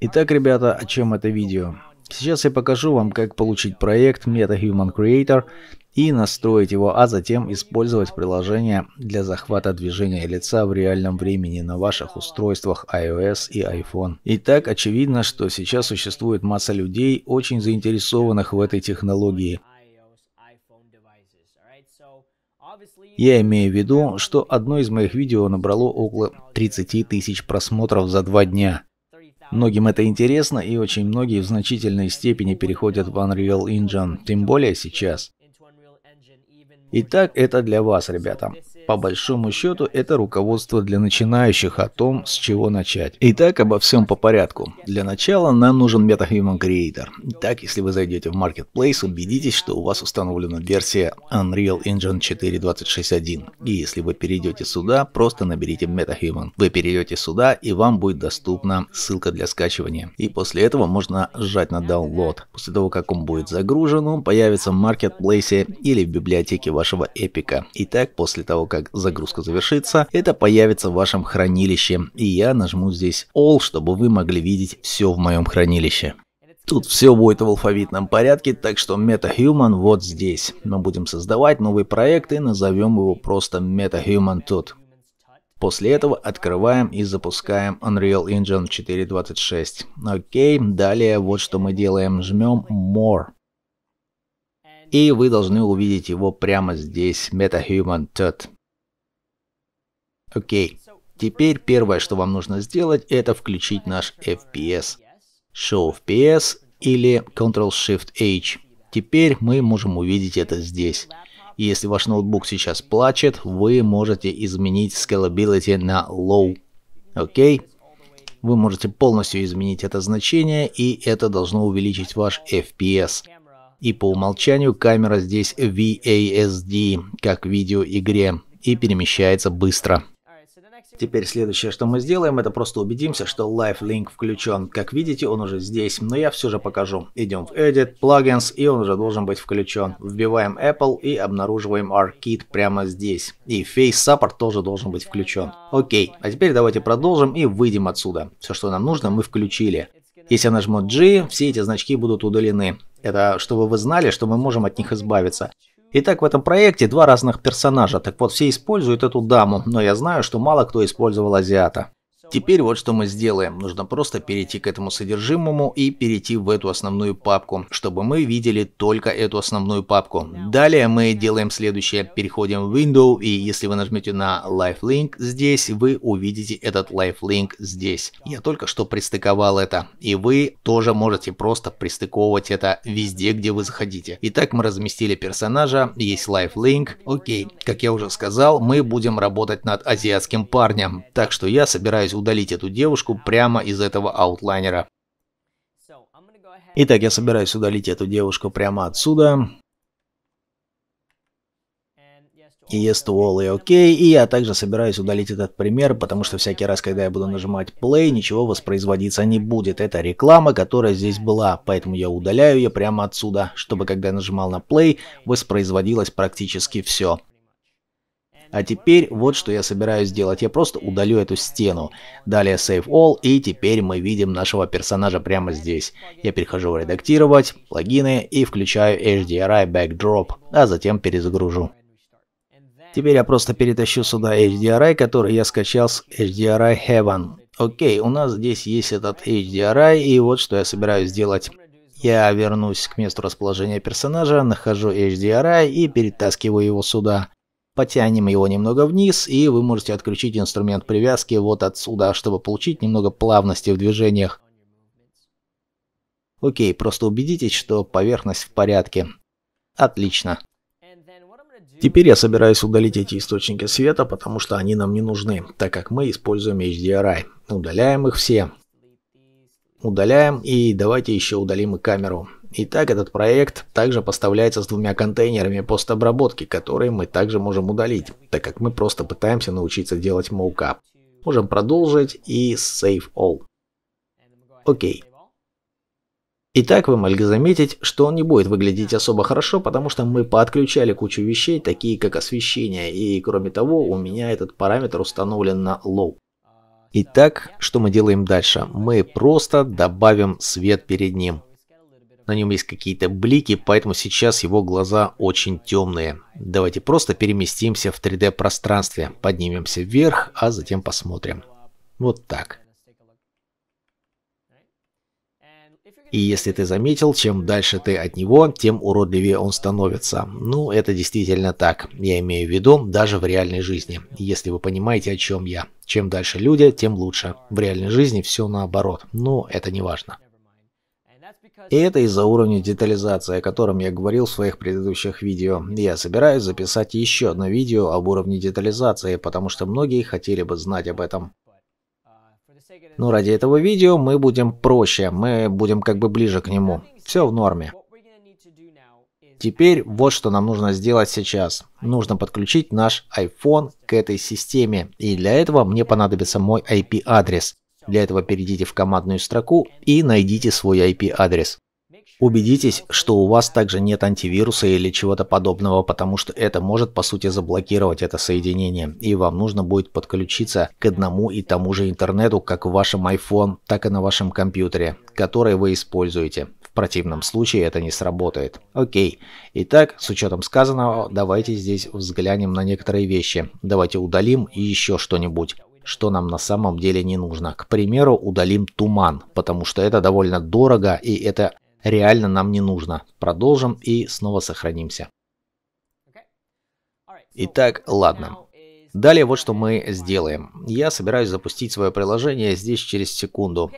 Итак, ребята, о чем это видео? Сейчас я покажу вам, как получить проект MetaHuman Creator и настроить его, а затем использовать приложение для захвата движения лица в реальном времени на ваших устройствах iOS и iPhone. Итак, очевидно, что сейчас существует масса людей, очень заинтересованных в этой технологии. Я имею в виду, что одно из моих видео набрало около 30 тысяч просмотров за 2 дня. Многим это интересно, и очень многие в значительной степени переходят в Unreal Engine, тем более сейчас. Итак, это для вас, ребята. По большому счету, это руководство для начинающих о том, с чего начать. Итак, обо всем по порядку. Для начала нам нужен MetaHuman Creator. Итак, если вы зайдете в Marketplace, убедитесь, что у вас установлена версия Unreal Engine 4 2061. И если вы перейдете сюда, просто наберите MetaHuman. Вы перейдете сюда, и вам будет доступна ссылка для скачивания. И после этого можно сжать на Download. После того, как он будет загружен, он появится в Marketplace или в библиотеке вашего эпика. Итак, после того, как загрузка завершится, это появится в вашем хранилище, и я нажму здесь All, чтобы вы могли видеть все в моем хранилище. Тут все будет в алфавитном порядке, так что MetaHuman вот здесь. Мы будем создавать новый проект и назовем его просто MetaHuman Tut. После этого открываем и запускаем Unreal Engine 4.26. Окей, далее вот что мы делаем, жмем More. И вы должны увидеть его прямо здесь, MetaHuman Tut. Окей. Теперь первое, что вам нужно сделать, это включить наш FPS. Show FPS или Ctrl-Shift-H. Теперь мы можем увидеть это здесь. И если ваш ноутбук сейчас плачет, вы можете изменить Scalability на Low. Окей. Вы можете полностью изменить это значение, и это должно увеличить ваш FPS. И по умолчанию камера здесь WASD, как в видеоигре, и перемещается быстро. Теперь следующее, что мы сделаем, это просто убедимся, что Live Link включен. Как видите, он уже здесь, но я все же покажу. Идем в Edit, Plugins, и он уже должен быть включен. Вбиваем Apple и обнаруживаем ARKit прямо здесь. И Face Support тоже должен быть включен. Окей, а теперь давайте продолжим и выйдем отсюда. Все, что нам нужно, мы включили. Если я нажму G, все эти значки будут удалены. Это чтобы вы знали, что мы можем от них избавиться. Итак, в этом проекте 2 разных персонажа. Так вот, все используют эту даму, но я знаю, что мало кто использовал азиата. Теперь вот что мы сделаем. Нужно просто перейти к этому содержимому и перейти в эту основную папку, чтобы мы видели только эту основную папку. Далее мы делаем следующее. Переходим в Window, и если вы нажмете на Live Link здесь, вы увидите этот Live Link здесь. Я только что пристыковал это, и вы тоже можете просто пристыковывать это везде, где вы захотите. Итак, мы разместили персонажа, есть Live Link. Окей, как я уже сказал, мы будем работать над азиатским парнем, так что я собираюсь удалить эту девушку прямо из этого аутлайнера. Итак, я собираюсь удалить эту девушку прямо отсюда. Yes to all и окей. И я также собираюсь удалить этот пример, потому что всякий раз, когда я буду нажимать play, ничего воспроизводиться не будет. Это реклама, которая здесь была, поэтому я удаляю ее прямо отсюда, чтобы когда я нажимал на play, воспроизводилось практически все. А теперь вот что я собираюсь сделать. Я просто удалю эту стену. Далее Save All, и теперь мы видим нашего персонажа прямо здесь. Я перехожу в редактировать, плагины и включаю HDRI Backdrop, а затем перезагружу. Теперь я просто перетащу сюда HDRI, который я скачал с HDRI Heaven. Окей, у нас здесь есть этот HDRI, и вот что я собираюсь сделать. Я вернусь к месту расположения персонажа, нахожу HDRI и перетаскиваю его сюда. Потянем его немного вниз, и вы можете отключить инструмент привязки вот отсюда, чтобы получить немного плавности в движениях. Окей, просто убедитесь, что поверхность в порядке. Отлично. Теперь я собираюсь удалить эти источники света, потому что они нам не нужны, так как мы используем HDRI. Удаляем их все. Удаляем, и давайте еще удалим и камеру. Итак, этот проект также поставляется с 2 контейнерами постобработки, которые мы также можем удалить, так как мы просто пытаемся научиться делать моукап. Можем продолжить и Save All. Окей. Итак, вы могли заметить, что он не будет выглядеть особо хорошо, потому что мы подключали кучу вещей, такие как освещение, и кроме того, у меня этот параметр установлен на Low. Итак, что мы делаем дальше? Мы просто добавим свет перед ним. На нем есть какие-то блики, поэтому сейчас его глаза очень темные. Давайте просто переместимся в 3D пространстве. Поднимемся вверх, а затем посмотрим. Вот так. И если ты заметил, чем дальше ты от него, тем уродливее он становится. Ну, это действительно так. Я имею в виду даже в реальной жизни. Если вы понимаете, о чем я. Чем дальше люди, тем лучше. В реальной жизни все наоборот. Но это не важно. И это из-за уровня детализации, о котором я говорил в своих предыдущих видео. Я собираюсь записать еще одно видео об уровне детализации, потому что многие хотели бы знать об этом. Но ради этого видео мы будем проще, мы будем как бы ближе к нему. Все в норме. Теперь вот что нам нужно сделать сейчас. Нужно подключить наш iPhone к этой системе. И для этого мне понадобится мой IP-адрес. Для этого перейдите в командную строку и найдите свой IP-адрес. Убедитесь, что у вас также нет антивируса или чего-то подобного, потому что это может по сути заблокировать это соединение, и вам нужно будет подключиться к одному и тому же интернету как в вашем iPhone, так и на вашем компьютере, который вы используете. В противном случае это не сработает. Окей. Итак, с учетом сказанного, давайте здесь взглянем на некоторые вещи. Давайте удалим еще что-нибудь, что нам на самом деле не нужно. К примеру, удалим туман, потому что это довольно дорого и это реально нам не нужно. Продолжим и снова сохранимся. Итак, ладно. Далее вот что мы сделаем. Я собираюсь запустить свое приложение здесь через секунду.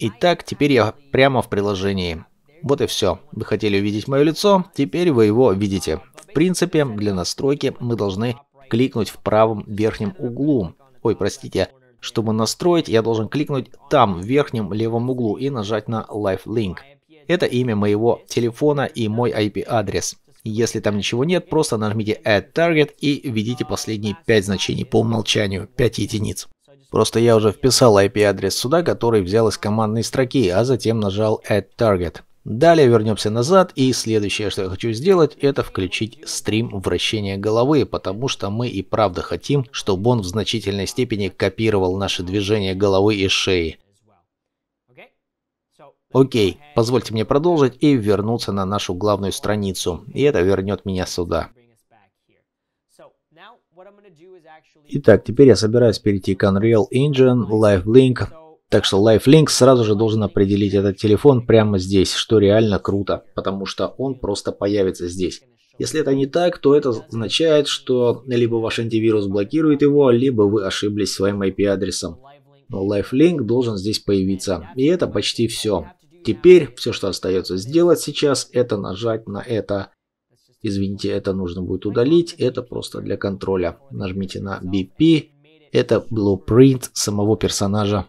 Итак, теперь я прямо в приложении. Вот и все. Вы хотели увидеть мое лицо, теперь вы его видите. В принципе, для настройки мы должны кликнуть в правом верхнем углу. Ой, простите. Чтобы настроить, я должен кликнуть там, в верхнем левом углу и нажать на Live Link. Это имя моего телефона и мой IP-адрес. Если там ничего нет, просто нажмите Add Target и введите последние 5 значений по умолчанию, 5 единиц. Просто я уже вписал IP-адрес сюда, который взял из командной строки, а затем нажал Add Target. Далее вернемся назад, и следующее, что я хочу сделать, это включить стрим вращения головы, потому что мы и правда хотим, чтобы он в значительной степени копировал наши движения головы и шеи. Окей, позвольте мне продолжить и вернуться на нашу главную страницу, и это вернет меня сюда. Итак, теперь я собираюсь перейти к Unreal Engine, Live Link, так что Live Link сразу же должен определить этот телефон прямо здесь, что реально круто, потому что он просто появится здесь. Если это не так, то это означает, что либо ваш антивирус блокирует его, либо вы ошиблись своим IP-адресом. Но Live Link должен здесь появиться, и это почти все. Теперь все, что остается сделать сейчас, это нажать на это. Извините, это нужно будет удалить, это просто для контроля. Нажмите на BP, это blueprint самого персонажа.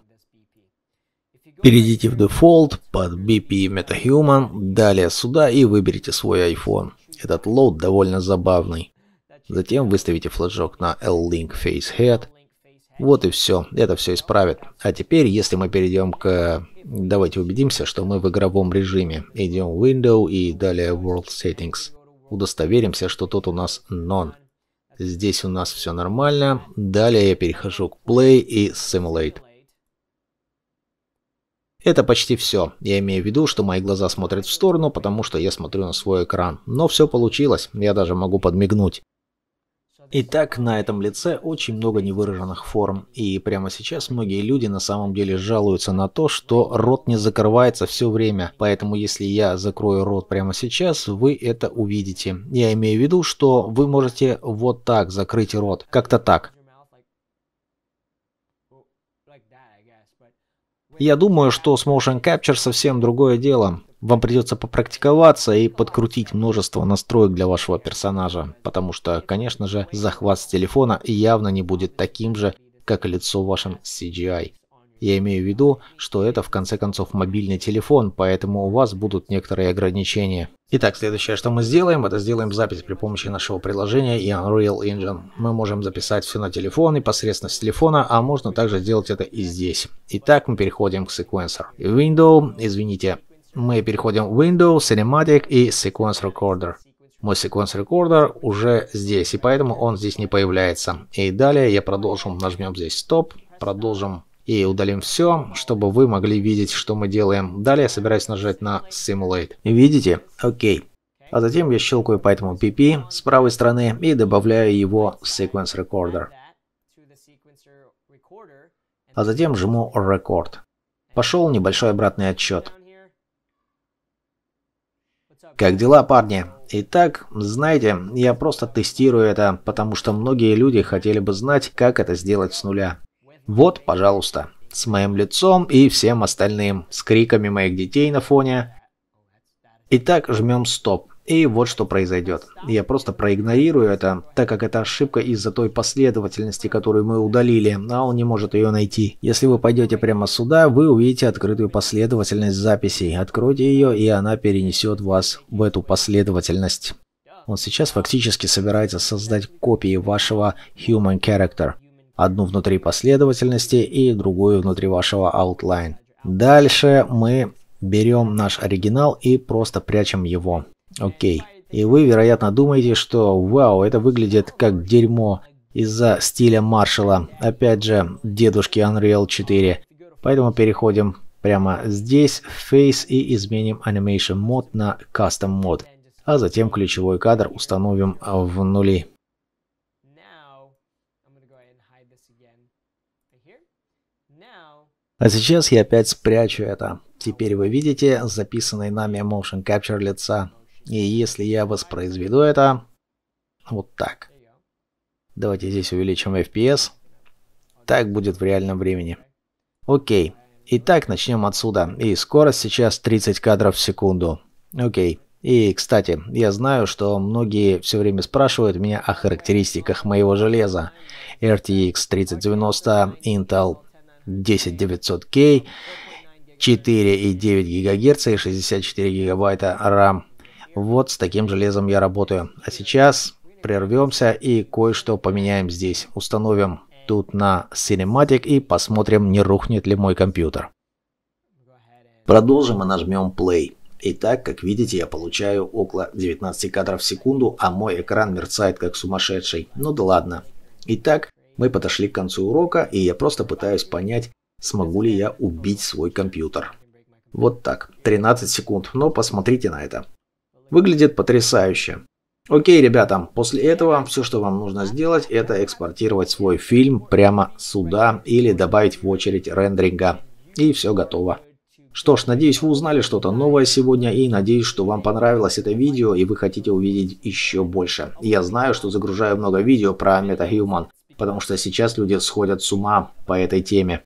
Перейдите в Default, под BP MetaHuman, далее сюда и выберите свой iPhone. Этот лоуд довольно забавный. Затем выставите флажок на L-Link Face Head. Вот и все, это все исправит. А теперь, если мы перейдем к... Давайте убедимся, что мы в игровом режиме. Идем в Window и далее World Settings. Удостоверимся, что тут у нас None. Здесь у нас все нормально. Далее я перехожу к Play и Simulate. Это почти все. Я имею в виду, что мои глаза смотрят в сторону, потому что я смотрю на свой экран. Но все получилось, я даже могу подмигнуть. Итак, на этом лице очень много невыраженных форм, и прямо сейчас многие люди на самом деле жалуются на то, что рот не закрывается все время, поэтому если я закрою рот прямо сейчас, вы это увидите. Я имею в виду, что вы можете вот так закрыть рот, как-то так. Я думаю, что с Motion Capture совсем другое дело. Вам придется попрактиковаться и подкрутить множество настроек для вашего персонажа, потому что, конечно же, захват с телефона явно не будет таким же, как лицо в вашем CGI. Я имею в виду, что это в конце концов мобильный телефон, поэтому у вас будут некоторые ограничения. Итак, следующее, что мы сделаем, это сделаем запись при помощи нашего приложения и Unreal Engine. Мы можем записать все на телефон и посредством с телефона, а можно также сделать это и здесь. Итак, мы переходим к Sequencer. Window, извините, мы переходим в Window, Cinematic и Sequence Recorder. Мой Sequence Recorder уже здесь, и поэтому он здесь не появляется. И далее я продолжу, нажмем здесь Stop, продолжим. и удалим все, чтобы вы могли видеть, что мы делаем. Далее я собираюсь нажать на Simulate. Видите? Окей. А затем я щелкаю по этому PP с правой стороны и добавляю его в Sequence Recorder. А затем жму Record. Пошел небольшой обратный отсчет. Как дела, парни? Итак, знаете, я просто тестирую это, потому что многие люди хотели бы знать, как это сделать с нуля. Вот, пожалуйста, с моим лицом и всем остальным, с криками моих детей на фоне. Итак, жмем стоп. И вот что произойдет. Я просто проигнорирую это, так как это ошибка из-за той последовательности, которую мы удалили, а он не может ее найти. Если вы пойдете прямо сюда, вы увидите открытую последовательность записей. Откройте ее, и она перенесет вас в эту последовательность. Он сейчас фактически собирается создать копии вашего Human Character. Одну внутри последовательности и другую внутри вашего Outline. Дальше мы берем наш оригинал и просто прячем его. Окей. И вы, вероятно, думаете, что вау, это выглядит как дерьмо из-за стиля Маршалла. Опять же, дедушки Unreal 4. Поэтому переходим прямо здесь в Face и изменим Animation Mode на Custom Mode. А затем ключевой кадр установим в нули. А сейчас я опять спрячу это. Теперь вы видите записанный нами Motion Capture лица. И если я воспроизведу это, вот так. Давайте здесь увеличим FPS. Так будет в реальном времени. Окей. Итак, начнем отсюда. И скорость сейчас 30 кадров в секунду. Окей. И, кстати, я знаю, что многие все время спрашивают меня о характеристиках моего железа. RTX 3090, Intel 10900K, 4,9 ГГц и 64 гигабайта RAM. Вот с таким железом я работаю. А сейчас прервемся и кое-что поменяем здесь. Установим тут на Cinematic и посмотрим, не рухнет ли мой компьютер. Продолжим и нажмем Play. Итак, как видите, я получаю около 19 кадров в секунду, а мой экран мерцает как сумасшедший. Ну да ладно. Итак, мы подошли к концу урока, и я просто пытаюсь понять, смогу ли я убить свой компьютер. Вот так. 13 секунд. Но посмотрите на это. Выглядит потрясающе. Окей, ребята, после этого все, что вам нужно сделать, это экспортировать свой фильм прямо сюда или добавить в очередь рендеринга. И все готово. Что ж, надеюсь, вы узнали что-то новое сегодня и надеюсь, что вам понравилось это видео и вы хотите увидеть еще больше. Я знаю, что загружаю много видео про MetaHuman, потому что сейчас люди сходят с ума по этой теме.